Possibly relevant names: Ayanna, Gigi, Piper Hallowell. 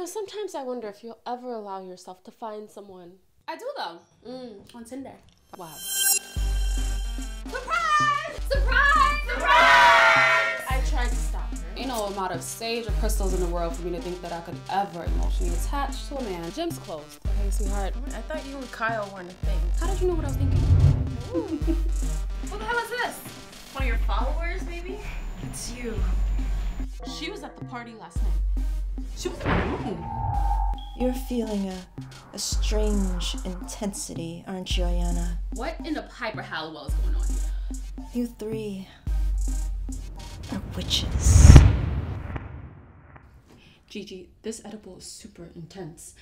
know, sometimes I wonder if you'll ever allow yourself to find someone. I do though. On Tinder. Wow. Surprise! Surprise! Surprise! I tried to stop her. Ain't no amount of sage or crystals in the world for me to think that I could ever emotionally attach to a man. Gym's closed. Okay, sweetheart. I thought you and Kyle weren't a thing. How did you know what I was thinking? What the hell is this? One of your followers, maybe? It's you. She was at the party last night. She was in my room. You're feeling a strange intensity, aren't you, Ayanna? What in the Piper Hallowell is going on here? You three are witches. Gigi, this edible is super intense.